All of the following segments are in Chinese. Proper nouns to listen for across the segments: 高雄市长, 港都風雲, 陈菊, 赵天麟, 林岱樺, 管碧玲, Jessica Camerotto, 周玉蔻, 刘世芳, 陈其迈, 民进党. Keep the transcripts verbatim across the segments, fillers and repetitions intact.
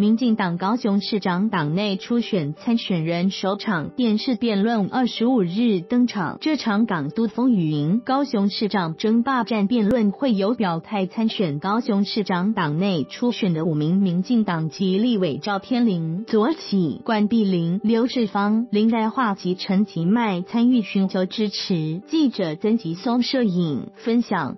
民进党高雄市长党内初选参选人首场电视辩论二十五日登场，这场港都风云高雄市长争霸战辩论会有表态参选高雄市长党内初选的五名民进党籍立委赵天麟、左起、冠碧玲、刘世芳、林岱樺及陈其迈参与寻求支持。记者曾吉松摄影分享。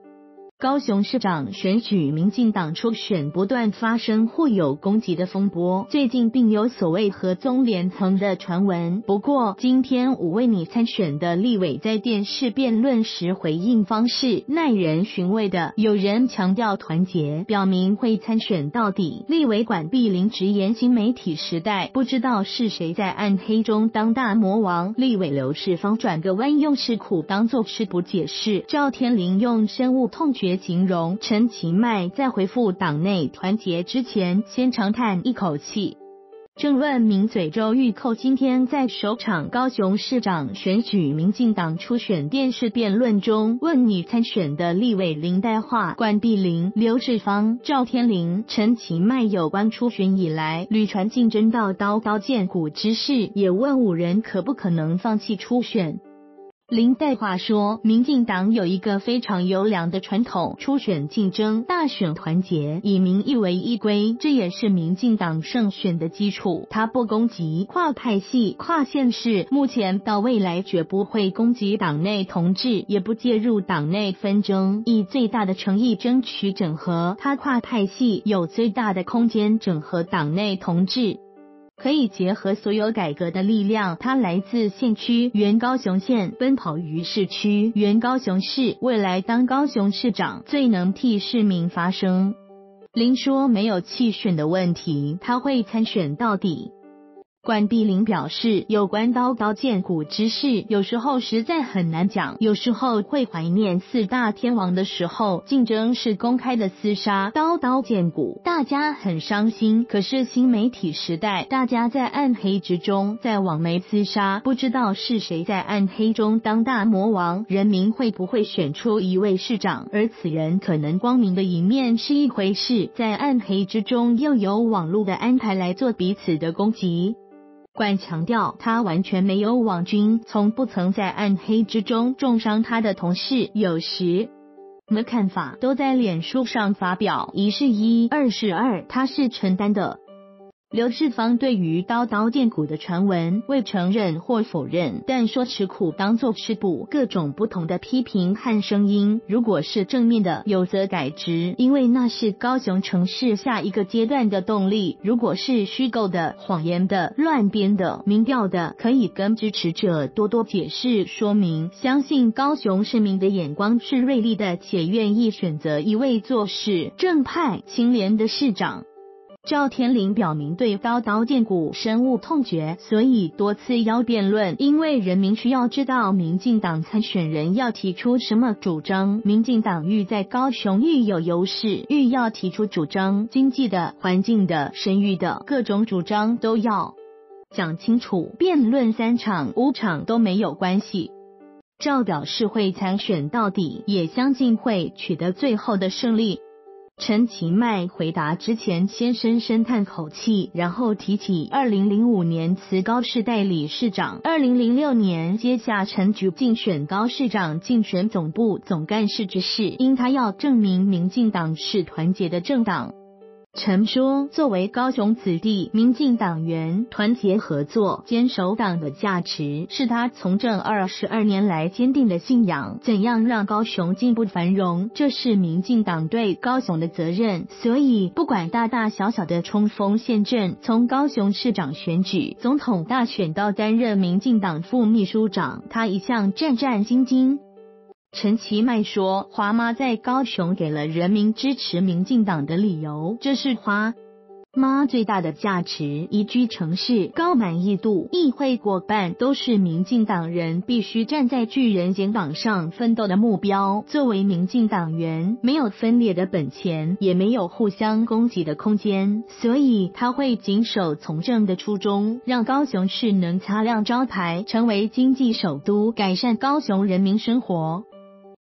高雄市长选举民进党初选不断发生互有攻击的风波，最近并有所谓合纵连横的传闻。不过今天五位拟参选的立委在电视辩论时回应方式耐人寻味的，有人强调团结，表明会参选到底。立委管碧玲直言新媒体时代不知道是谁在暗黑中当大魔王，立委刘世芳转个弯用吃苦当作吃补解释，赵天麟用深恶痛绝形容，陈其迈在回复党内团结之前先长叹一口气。政论名嘴周玉蔻今天在首场高雄市长选举民进党初选电视辩论中，问拟参选的立委林岱樺、冠碧玲、刘世芳、赵天麟、陈其迈有关初选以来屡传竞争到刀刀见骨之势，也问五人可不可能放弃初选。林岱樺说，民进党有一个非常优良的传统，初选竞争，大选团结，以民意为依归，这也是民进党胜选的基础。他不攻击，跨派系、跨县市，目前到未来绝不会攻击党内同志，也不介入党内纷争，以最大的诚意争取整合。他跨派系有最大的空间整合党内同志。可以结合所有改革的力量，它来自县区，原高雄县，奔跑于市区，原高雄市，未来当高雄市长，最能替市民发声。林说没有弃选的问题，他会参选到底。冠碧玲表示，有关刀刀见骨之事，有时候实在很难讲，有时候会怀念四大天王的时候，竞争是公开的厮杀，刀刀见骨，大家很伤心。可是新媒体时代，大家在暗黑之中，在网媒厮杀，不知道是谁在暗黑中当大魔王，人民会不会选出一位市长，而此人可能光明的一面是一回事，在暗黑之中又有网络的安排来做彼此的攻击。冠强调，他完全没有网军，从不曾在暗黑之中重伤他的同事，有时的看法都在脸书上发表，一是一，二是二，他是承担的。刘世芳对于刀刀见骨的传闻未承认或否认，但说吃苦当作吃补，各种不同的批评和声音，如果是正面的，有则改之，因为那是高雄城市下一个阶段的动力；如果是虚构的、谎言的、乱编的、民调的，可以跟支持者多多解释说明。相信高雄市民的眼光是锐利的，且愿意选择一位做事正派、清廉的市长。赵天麟表明对刀刀见骨深恶痛绝，所以多次邀辩论，因为人民需要知道民进党参选人要提出什么主张。民进党愈在高雄愈有优势，愈要提出主张，经济的、环境的、生育的，各种主张都要讲清楚。辩论三场五场都没有关系。赵表示会参选到底，也相信会取得最后的胜利。陈其迈回答之前先深深叹口气，然后提起二零零五年辞高市代理市长，二零零六年接下陈菊竞选高市长竞选总部总干事之事，因他要证明民进党是团结的政党。陈说，作为高雄子弟民进党员，团结合作，坚守党的价值，是他从政二十二年来坚定的信仰。怎样让高雄进步繁荣，这是民进党对高雄的责任，所以不管大大小小的冲锋陷阵，从高雄市长选举、总统大选到担任民进党副秘书长，他一向战战兢兢。陈其迈说，华妈在高雄给了人民支持民进党的理由，这是华妈最大的价值，宜居城市、高满意度、议会过半，都是民进党人必须站在巨人肩膀上奋斗的目标。作为民进党员，没有分裂的本钱，也没有互相攻击的空间，所以他会谨守从政的初衷，让高雄市能擦亮招牌，成为经济首都，改善高雄人民生活。